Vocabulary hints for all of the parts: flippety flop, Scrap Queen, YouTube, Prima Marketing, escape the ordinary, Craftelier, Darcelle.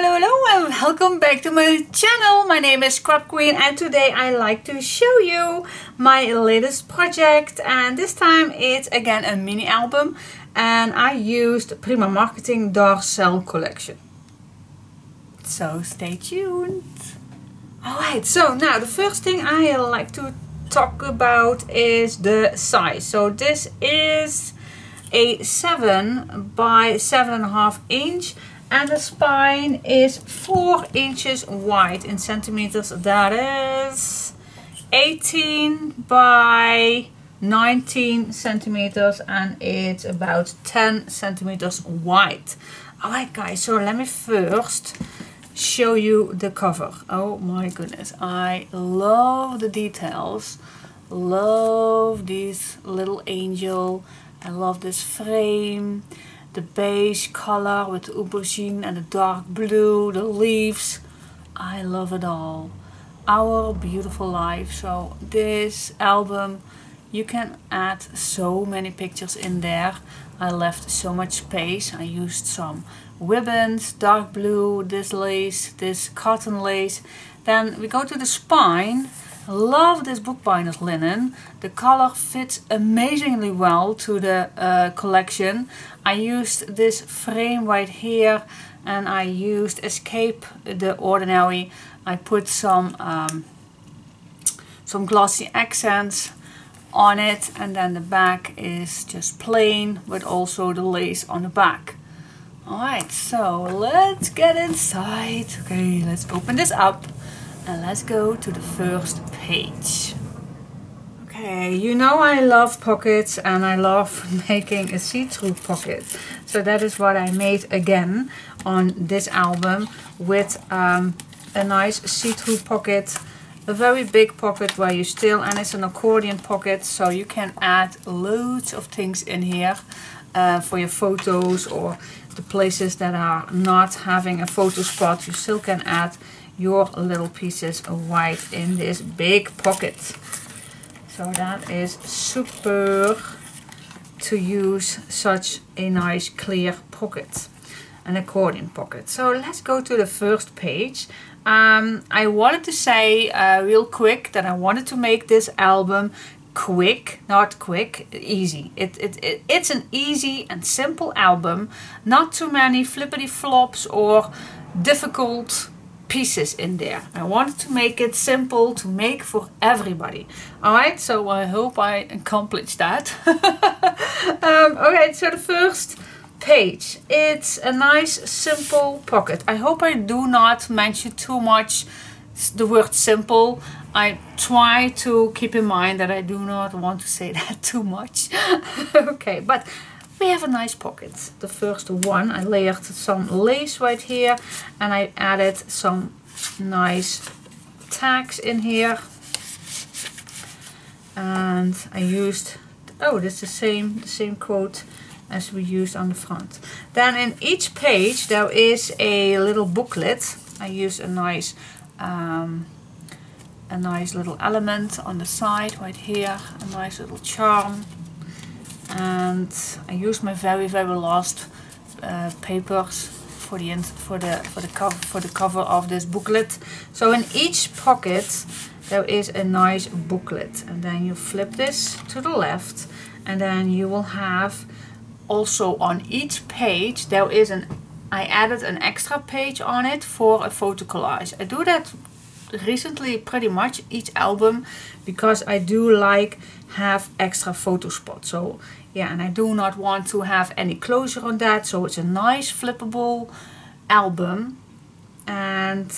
Hello and welcome back to my channel. My name is Scrap Queen and today I like to show you my latest project, and this time it's again a mini album and I used Prima Marketing Darcelle collection. So stay tuned. Alright, so now the first thing I like to talk about is the size. So this is a 7 by 7.5 inch. And the spine is 4 inches wide. In centimeters, that is 18 by 19 centimeters, and it's about 10 centimeters wide. Alright guys, so let me first show you the cover. Oh my goodness, I love the details. Love this little angel. I love this frame. The beige color with the aubergine and the dark blue, the leaves. I love it all. Our beautiful life. So this album, you can add so many pictures in there. I left so much space. I used some ribbons, dark blue, this lace, this cotton lace. Then we go to the spine. Love this bookbinder's linen. The color fits amazingly well to the collection. I used this frame right here and I used Escape the Ordinary. I put some glossy accents on it, and then the back is just plain but also the lace on the back. Alright, so let's get inside. Okay, let's open this up. And let's go to the first page. Okay, you know I love pockets and I love making a see-through pocket. So that is what I made again on this album, with a nice see-through pocket, a very big pocket where you still, and it's an accordion pocket, so you can add loads of things in here for your photos, or the places that are not having a photo spot, you still can add your little pieces right in this big pocket. So that is super to use such a nice clear pocket, an accordion pocket. So let's go to the first page. I wanted to say real quick that I wanted to make this album quick, not quick, easy. It's an easy and simple album, not too many flippity flops or difficult pieces in there. I wanted to make it simple to make for everybody. Alright, so I hope I accomplished that. Alright, so the first page. It's a nice simple pocket. I hope I do not mention too much the word simple. I try to keep in mind that I do not want to say that too much. Okay, but we have a nice pocket. The first one, I layered some lace right here and I added some nice tags in here. And I used, oh, this is the same quote as we used on the front. Then in each page there is a little booklet I used a nice little element on the side right here, a nice little charm, and I used my very last papers for the cover of this booklet. So in each pocket there is a nice booklet, and then you flip this to the left, and then you will have also on each page there is an, I added an extra page on it for a photo collage. I do that recently pretty much each album because I do like have extra photo spots. So yeah, and I do not want to have any closure on that, so it's a nice flippable album. And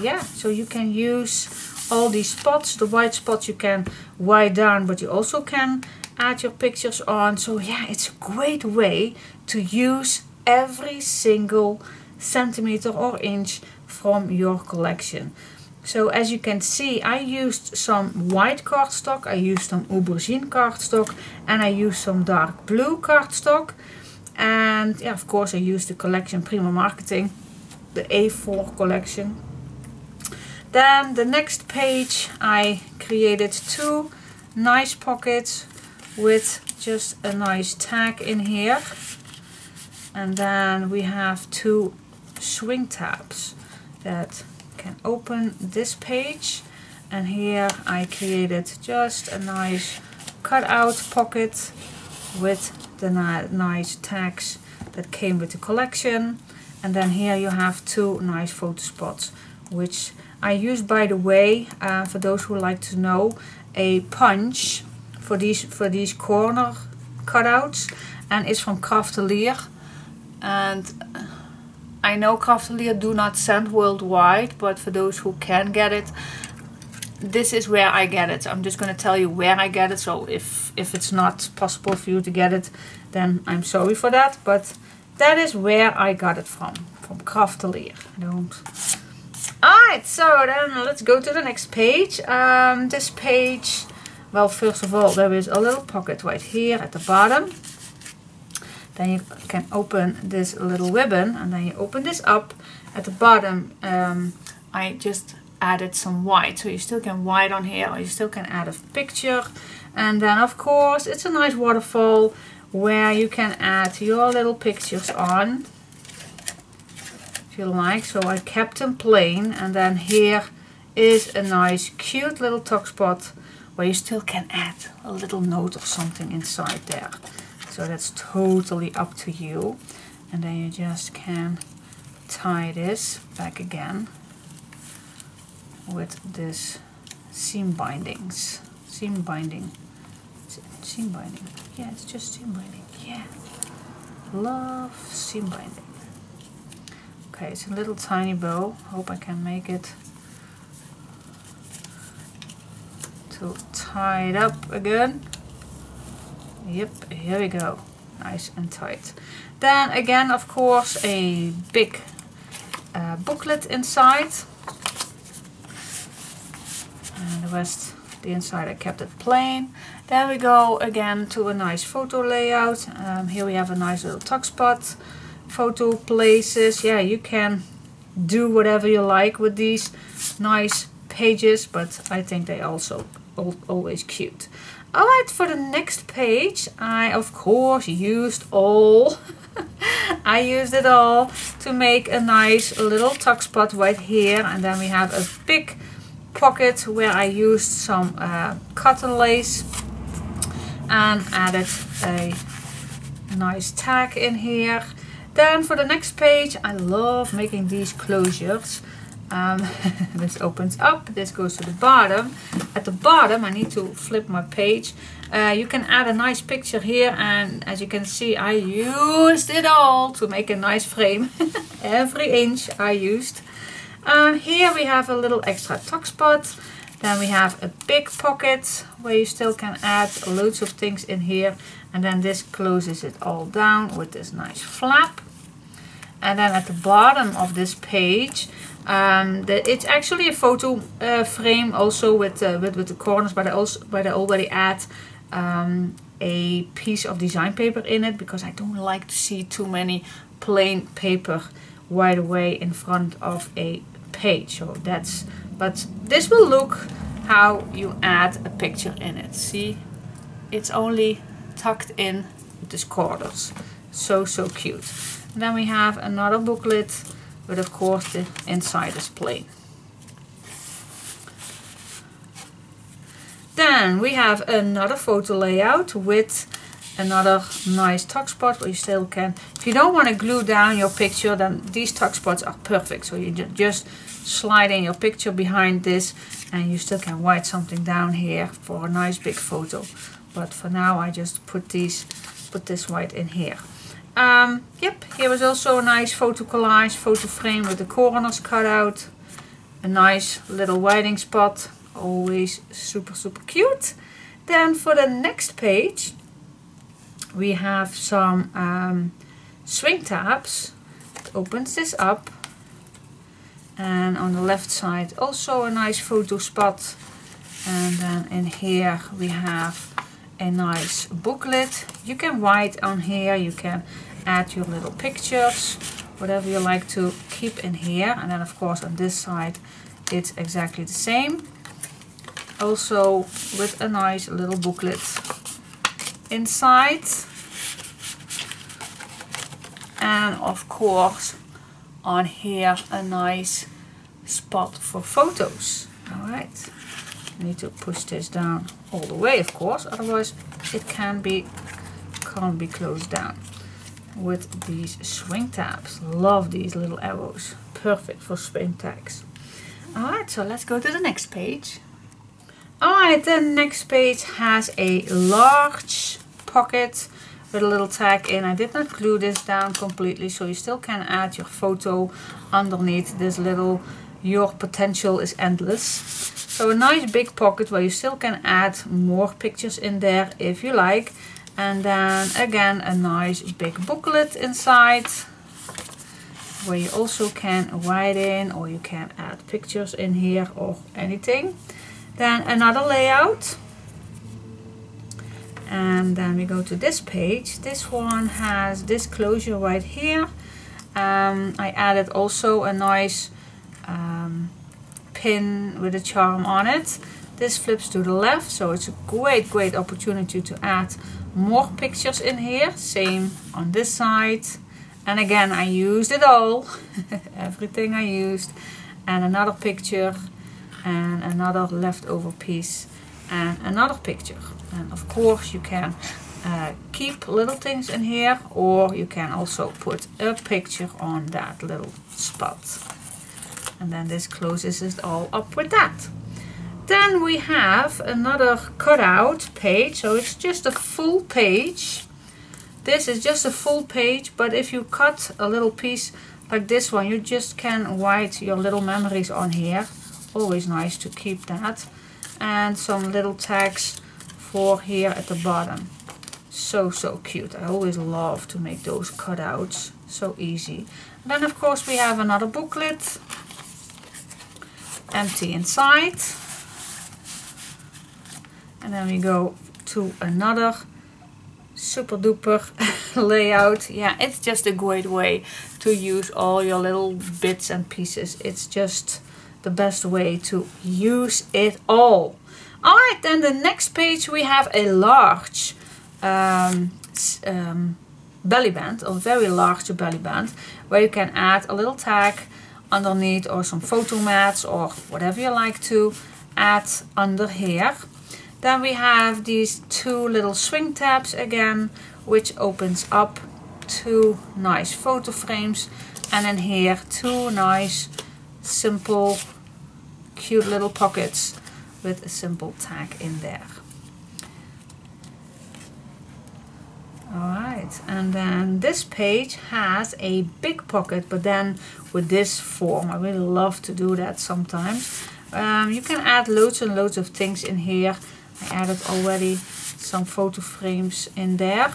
yeah, so you can use all these spots. The white spots you can white down, but you also can add your pictures on. So yeah, it's a great way to use every single centimeter or inch from your collection. So as you can see, I used some white cardstock, I used some aubergine cardstock, and I used some dark blue cardstock. And yeah, of course I used the collection Prima Marketing, the A4 collection. Then the next page I created two nice pockets with just a nice tag in here. And then we have two swing tabs that can open this page, and here I created just a nice cutout pocket with the nice tags that came with the collection. And then here you have two nice photo spots, which I use, by the way, for those who like to know, a punch for these corner cutouts, and it's from Craftelier. And I know Craftelier do not send worldwide, but for those who can get it, this is where I get it. I'm just going to tell you where I get it, so if it's not possible for you to get it, then I'm sorry for that. But that is where I got it from Craftelier. Alright, so then let's go to the next page. This page, well, first of all, there is a little pocket right here at the bottom. Then you can open this little ribbon, and then you open this up. At the bottom, I just added some white, so you still can white on here, or you still can add a picture. And then of course it's a nice waterfall where you can add your little pictures on if you like. So I kept them plain, and then here is a nice cute little tuck spot where you still can add a little note or something inside there. So that's totally up to you. And then you just can tie this back again with this seam binding. Yeah, it's just seam binding. Yeah, love seam binding. Okay, it's a little tiny bow. Hope I can make it to tie it up again. Yep, here we go, nice and tight. Then again, of course, a big booklet inside, and the rest, the inside, I kept it plain. There we go again to a nice photo layout. Here we have a nice little tuck spot, photo places. Yeah, you can do whatever you like with these nice pages, but I think they also always cute. Alright, for the next page, I of course used all, I used it all to make a nice little tuck spot right here. And then we have a big pocket where I used some cotton lace and added a nice tag in here. Then for the next page, I love making these closures. This opens up, this goes to the bottom. At the bottom, I need to flip my page. You can add a nice picture here, and as you can see, I used it all to make a nice frame. Every inch I used. Here we have a little extra tuck spot. Then we have a big pocket where you still can add loads of things in here. And then this closes it all down with this nice flap. And then at the bottom of this page, it's actually a photo frame also with the corners, but I already add a piece of design paper in it, because I don't like to see too many plain paper right away in front of a page. So that's, but this will look how you add a picture in it. See, it's only tucked in with these corners. So cute. And then we have another booklet, but of course the inside is plain. Then we have another photo layout with another nice tuck spot where you still can, if you don't want to glue down your picture, then these tuck spots are perfect. So you just slide in your picture behind this and you still can write something down here for a nice big photo. But for now I just put this right in here. Yep, here was also a nice photo collage, photo frame with the corners cut out. A nice little writing spot, always super cute. Then for the next page we have some swing tabs. It opens this up, and on the left side also a nice photo spot, and then in here we have a nice booklet. You can write on here, you can add your little pictures, whatever you like to keep in here. And then of course on this side it's exactly the same, also with a nice little booklet inside. And of course on here a nice spot for photos. Alright, need to push this down all the way, of course, otherwise it can't be closed down with these swing tabs. Love these little arrows, perfect for swing tags. Alright, so let's go to the next page. Alright, the next page has a large pocket with a little tag in. I did not glue this down completely, so you still can add your photo underneath this little "Your potential is endless". So a nice big pocket where you still can add more pictures in there if you like. And then again a nice big booklet inside where you also can write in, or you can add pictures in here or anything. Then another layout, and then we go to this page. This one has this closure right here. I added also a nice pin with a charm on it. This flips to the left, so it's a great opportunity to add more pictures in here. Same on this side, and again I used it all. Everything I used, and another picture, and another leftover piece, and another picture. And of course you can keep little things in here, or you can also put a picture on that little spot. And then this closes it all up with that. Then we have another cutout page, so it's just a full page. This is just a full page, but if you cut a little piece like this one, you just can write your little memories on here. Always nice to keep that. And some little tags for here at the bottom. So cute. I always love to make those cutouts, so easy. And then of course we have another booklet, empty inside. And then we go to another super duper layout. Yeah, it's just a great way to use all your little bits and pieces. It's just the best way to use it all. Alright, then the next page we have a large belly band, or very large belly band, where you can add a little tag underneath, or some photo mats, or whatever you like to add under here. Then we have these two little swing tabs again, which opens up two nice photo frames, and in here two nice simple cute little pockets with a simple tag in there. Alright, and then this page has a big pocket, but then with this form. I really love to do that sometimes. You can add loads and loads of things in here. I added already some photo frames in there.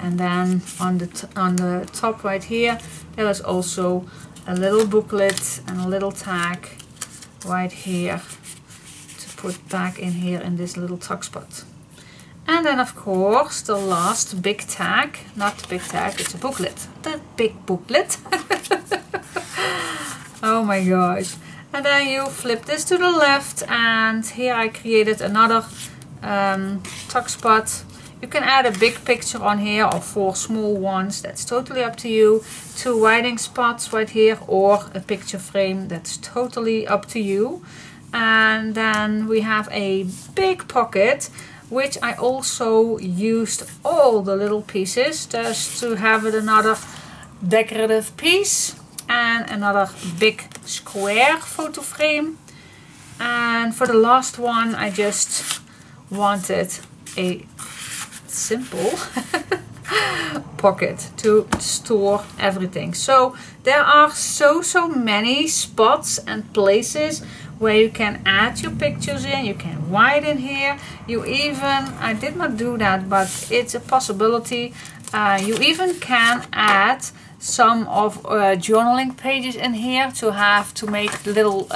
And then on the top right here there was also a little booklet and a little tag right here to put back in here in this little tuck spot. And then of course the last big tag, not the big tag, it's a booklet, the big booklet. Oh my gosh. And then you flip this to the left, and here I created another tuck spot. You can add a big picture on here or 4 small ones, that's totally up to you. 2 writing spots right here or a picture frame, that's totally up to you. And then we have a big pocket, which I also used all the little pieces just to have it another decorative piece. And another big square photo frame. And for the last one I just wanted a simple pocket to store everything. So there are so many spots and places where you can add your pictures in, you can widen here, you even, I did not do that, but it's a possibility, you even can add some of journaling pages in here to have to make little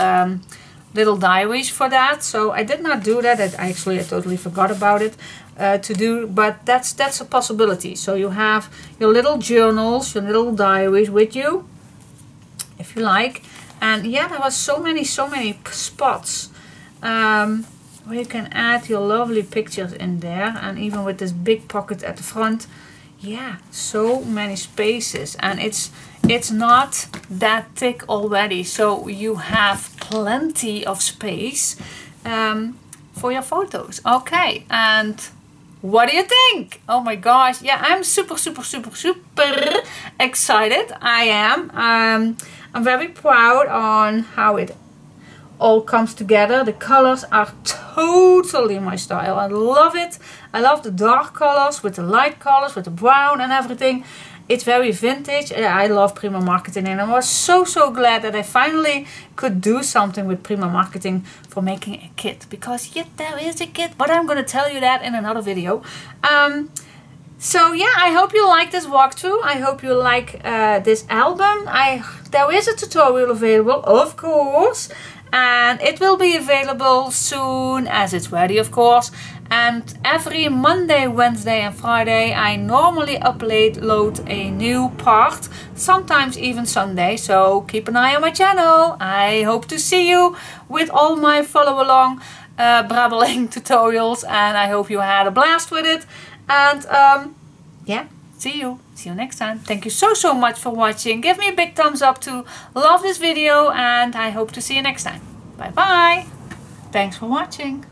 little diaries for that. So I did not do that, I totally forgot about it to do, but that's a possibility. So you have your little journals, your little diaries with you if you like. And yeah, there was so many spots where you can add your lovely pictures in there. And even with this big pocket at the front, yeah, so many spaces, and it's not that thick already, so you have plenty of space for your photos. Okay, and what do you think? Oh my gosh, yeah, I'm super excited. I am. I'm very proud on how it all comes together. The colors are totally my style. I love it. I love the dark colors with the light colors, with the brown and everything. It's very vintage. I love Prima Marketing, and I was so glad that I finally could do something with Prima Marketing for making a kit, because yeah, there is a kit, but I'm gonna tell you that in another video. So yeah, I hope you like this walkthrough. I hope you like this album. There is a tutorial available, of course, and it will be available soon as it's ready, of course. And every Monday, Wednesday and Friday I normally upload a new part, sometimes even Sunday. So keep an eye on my channel. I hope to see you with all my follow-along brabbling tutorials, and I hope you had a blast with it. And yeah, see you next time. Thank you so much for watching. Give me a big thumbs up to love this video, and I hope to see you next time. Bye bye. Thanks for watching.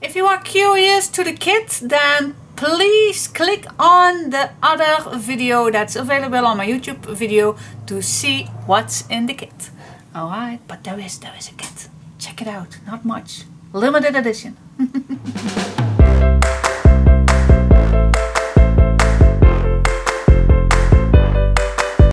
If you are curious to the kit, then please click on the other video that's available on my YouTube video to see what's in the kit. All right, but there is a kit. Check it out. Not much. Limited edition.